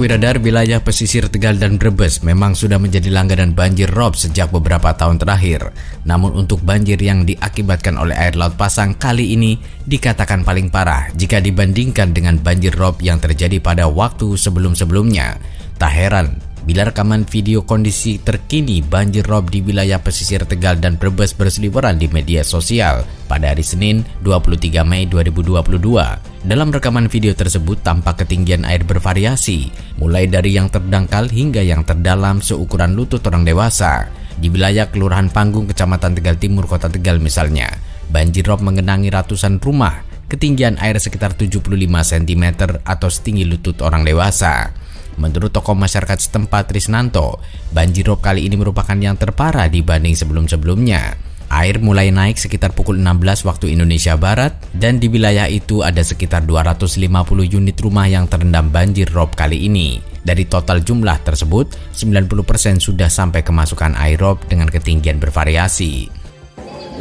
mengakui radar wilayah pesisir Tegal dan Brebes memang sudah menjadi langganan banjir rob sejak beberapa tahun terakhir. Namun untuk banjir yang diakibatkan oleh air laut pasang kali ini dikatakan paling parah jika dibandingkan dengan banjir rob yang terjadi pada waktu sebelum-sebelumnya. Tak heran bila rekaman video kondisi terkini banjir rob di wilayah pesisir Tegal dan Brebes berseliweran di media sosial pada hari Senin 23 Mei 2022. Dalam rekaman video tersebut tampak ketinggian air bervariasi, mulai dari yang terdangkal hingga yang terdalam seukuran lutut orang dewasa. Di wilayah Kelurahan Panggung, Kecamatan Tegal Timur, Kota Tegal misalnya, banjir rob mengenangi ratusan rumah, ketinggian air sekitar 75 cm atau setinggi lutut orang dewasa. Menurut tokoh masyarakat setempat Trisnanto, banjir rob kali ini merupakan yang terparah dibanding sebelum-sebelumnya. Air mulai naik sekitar pukul 16 waktu Indonesia Barat dan di wilayah itu ada sekitar 250 unit rumah yang terendam banjir rob kali ini. Dari total jumlah tersebut, 90% sudah sampai kemasukan air rob dengan ketinggian bervariasi.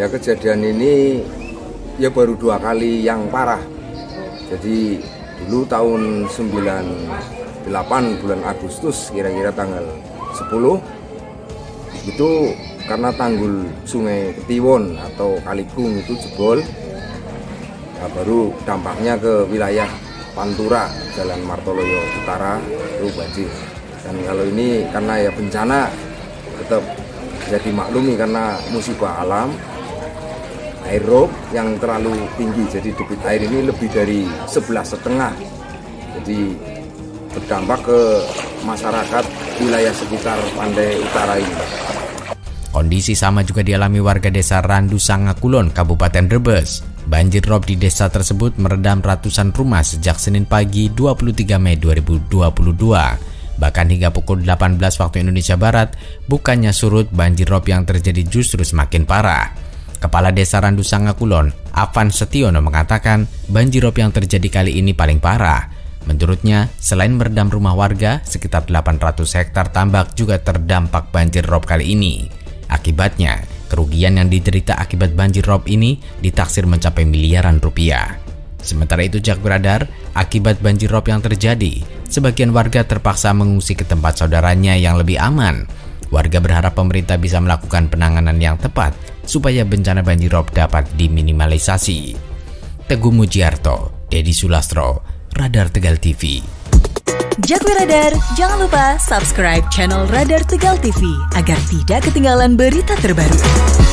Ya, kejadian ini ya baru dua kali yang parah. Jadi dulu tahun 98 bulan Agustus kira-kira tanggal 10 itu karena tanggul sungai Petiwon atau Kalikung itu jebol, nah baru dampaknya ke wilayah Pantura, Jalan Martoloyo Utara itu banjir. Dan kalau ini karena ya bencana tetap bisa dimaklumi karena musibah alam, air rob yang terlalu tinggi, jadi debit air ini lebih dari 11,5, jadi berdampak ke masyarakat wilayah sekitar Pandeg Utara ini. Kondisi sama juga dialami warga desa Randusanga Kulon, Kabupaten Brebes. Banjir rob di desa tersebut meredam ratusan rumah sejak Senin pagi 23 Mei 2022. Bahkan hingga pukul 18 waktu Indonesia Barat, bukannya surut, banjir rob yang terjadi justru semakin parah. Kepala Desa Randusanga Kulon, Avan Setiono mengatakan, banjir rob yang terjadi kali ini paling parah. Menurutnya, selain meredam rumah warga, sekitar 800 hektar tambak juga terdampak banjir rob kali ini. Akibatnya, kerugian yang diderita akibat banjir rob ini ditaksir mencapai miliaran rupiah. Sementara itu, jak radar, akibat banjir rob yang terjadi, sebagian warga terpaksa mengungsi ke tempat saudaranya yang lebih aman. Warga berharap pemerintah bisa melakukan penanganan yang tepat supaya bencana banjir rob dapat diminimalisasi. Teguh Mujiarto, Dedy Sulastro, Radar Tegal TV. Jakwi Radar, jangan lupa subscribe channel Radar Tegal TV agar tidak ketinggalan berita terbaru.